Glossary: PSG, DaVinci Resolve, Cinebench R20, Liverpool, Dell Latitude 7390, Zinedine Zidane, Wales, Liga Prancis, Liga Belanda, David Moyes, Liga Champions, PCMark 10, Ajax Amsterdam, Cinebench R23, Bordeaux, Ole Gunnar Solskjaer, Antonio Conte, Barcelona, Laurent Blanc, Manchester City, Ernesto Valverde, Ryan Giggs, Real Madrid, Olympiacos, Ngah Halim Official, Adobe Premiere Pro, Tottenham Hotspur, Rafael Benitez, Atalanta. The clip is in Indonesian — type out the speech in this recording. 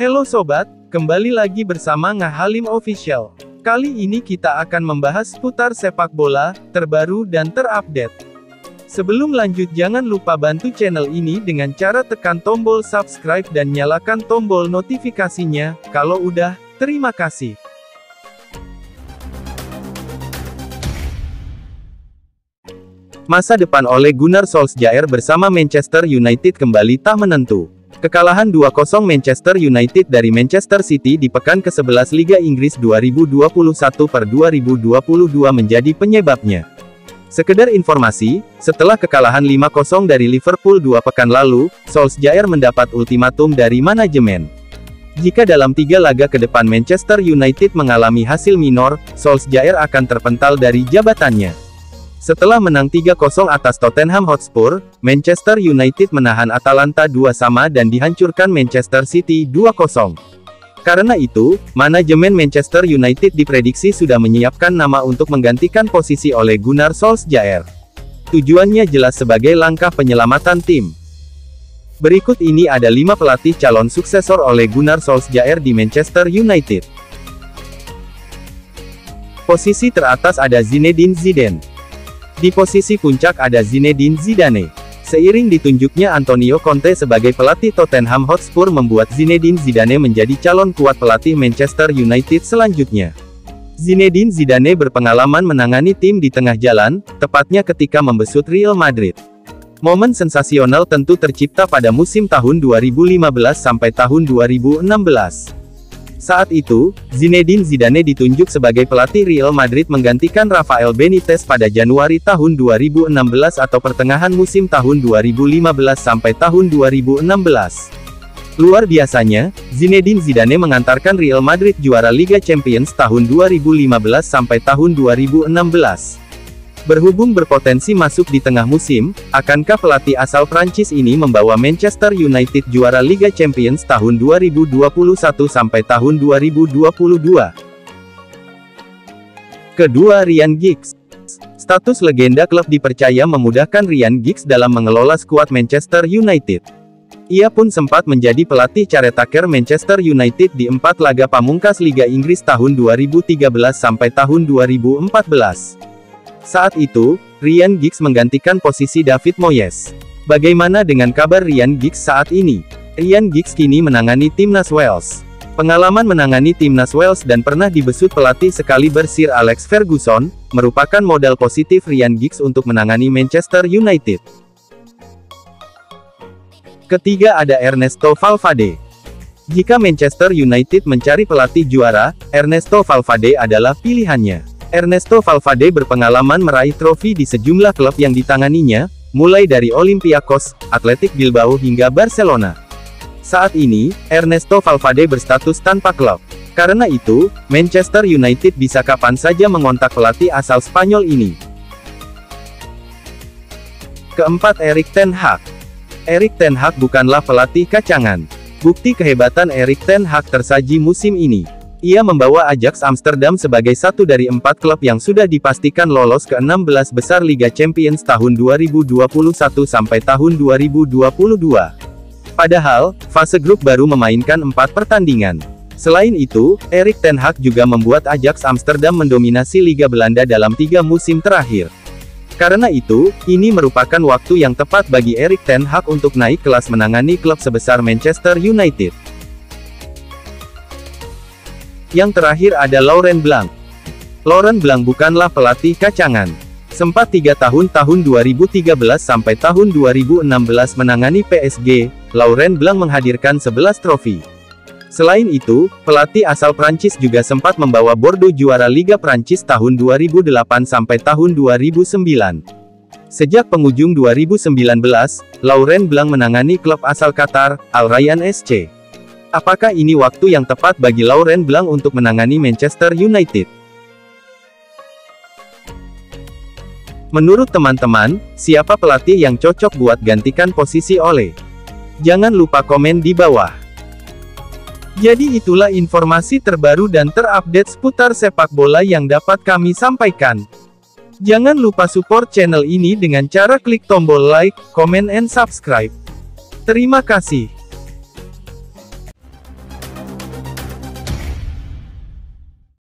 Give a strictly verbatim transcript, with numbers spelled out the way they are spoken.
Halo sobat, kembali lagi bersama Ngah Halim Official. Kali ini kita akan membahas seputar sepak bola, terbaru dan terupdate. Sebelum lanjut jangan lupa bantu channel ini dengan cara tekan tombol subscribe dan nyalakan tombol notifikasinya, kalau udah, terima kasih. Masa depan Ole Gunnar Solskjaer bersama Manchester United kembali tak menentu. Kekalahan dua kosong Manchester United dari Manchester City di pekan kesebelas Liga Inggris dua ribu dua puluh satu per dua ribu dua puluh dua menjadi penyebabnya. Sekedar informasi, setelah kekalahan lima kosong dari Liverpool dua pekan lalu, Solskjaer mendapat ultimatum dari manajemen. Jika dalam tiga laga ke depan Manchester United mengalami hasil minor, Solskjaer akan terpental dari jabatannya. Setelah menang tiga kosong atas Tottenham Hotspur, Manchester United menahan Atalanta dua sama dan dihancurkan Manchester City dua kosong. Karena itu, manajemen Manchester United diprediksi sudah menyiapkan nama untuk menggantikan posisi Ole Gunnar Solskjaer. Tujuannya jelas sebagai langkah penyelamatan tim. Berikut ini ada lima pelatih calon suksesor Ole Gunnar Solskjaer di Manchester United. Posisi teratas ada Zinedine Zidane. Di posisi puncak ada Zinedine Zidane. Seiring ditunjuknya Antonio Conte sebagai pelatih Tottenham Hotspur membuat Zinedine Zidane menjadi calon kuat pelatih Manchester United selanjutnya. Zinedine Zidane berpengalaman menangani tim di tengah jalan, tepatnya ketika membesut Real Madrid. Momen sensasional tentu tercipta pada musim tahun dua ribu lima belas sampai tahun dua ribu enam belas. Saat itu, Zinedine Zidane ditunjuk sebagai pelatih Real Madrid menggantikan Rafael Benitez pada Januari tahun dua ribu enam belas atau pertengahan musim tahun dua ribu lima belas sampai tahun dua ribu enam belas. Luar biasanya, Zinedine Zidane mengantarkan Real Madrid juara Liga Champions tahun dua ribu lima belas sampai tahun dua ribu enam belas. Berhubung berpotensi masuk di tengah musim, akankah pelatih asal Prancis ini membawa Manchester United juara Liga Champions tahun dua ribu dua puluh satu sampai tahun dua ribu dua puluh dua? Kedua, Ryan Giggs. Status legenda klub dipercaya memudahkan Ryan Giggs dalam mengelola skuad Manchester United. Ia pun sempat menjadi pelatih caretaker Manchester United di empat laga pamungkas Liga Inggris tahun dua ribu tiga belas sampai tahun dua ribu empat belas. Saat itu, Ryan Giggs menggantikan posisi David Moyes. Bagaimana dengan kabar Ryan Giggs saat ini? Ryan Giggs kini menangani timnas Wales. Pengalaman menangani timnas Wales dan pernah dibesut pelatih sekaliber Sir Alex Ferguson, merupakan modal positif Ryan Giggs untuk menangani Manchester United. Ketiga ada Ernesto Valverde. Jika Manchester United mencari pelatih juara, Ernesto Valverde adalah pilihannya. Ernesto Valverde berpengalaman meraih trofi di sejumlah klub yang ditanganinya, mulai dari Olympiacos, Athletic Bilbao hingga Barcelona. Saat ini, Ernesto Valverde berstatus tanpa klub. Karena itu, Manchester United bisa kapan saja mengontak pelatih asal Spanyol ini. Keempat, Erik ten Hag. Erik ten Hag bukanlah pelatih kacangan. Bukti kehebatan Erik ten Hag tersaji musim ini. Ia membawa Ajax Amsterdam sebagai satu dari empat klub yang sudah dipastikan lolos ke enam belas besar Liga Champions tahun dua ribu dua puluh satu sampai tahun dua ribu dua puluh dua. Padahal, fase grup baru memainkan empat pertandingan. Selain itu, Erik ten Hag juga membuat Ajax Amsterdam mendominasi Liga Belanda dalam tiga musim terakhir. Karena itu, ini merupakan waktu yang tepat bagi Erik ten Hag untuk naik kelas menangani klub sebesar Manchester United. Yang terakhir ada Laurent Blanc. Laurent Blanc bukanlah pelatih kacangan. Sempat tiga tahun tahun dua ribu tiga belas sampai tahun dua ribu enam belas menangani P S G, Laurent Blanc menghadirkan sebelas trofi. Selain itu, pelatih asal Prancis juga sempat membawa Bordeaux juara Liga Prancis tahun dua ribu delapan sampai tahun dua ribu sembilan. Sejak pengujung dua ribu sembilan belas, Laurent Blanc menangani klub asal Qatar, Al Rayyan S C. Apakah ini waktu yang tepat bagi Laurent Blanc untuk menangani Manchester United? Menurut teman-teman, siapa pelatih yang cocok buat gantikan posisi Ole? Jangan lupa komen di bawah. Jadi itulah informasi terbaru dan terupdate seputar sepak bola yang dapat kami sampaikan. Jangan lupa support channel ini dengan cara klik tombol like, comment and subscribe. Terima kasih.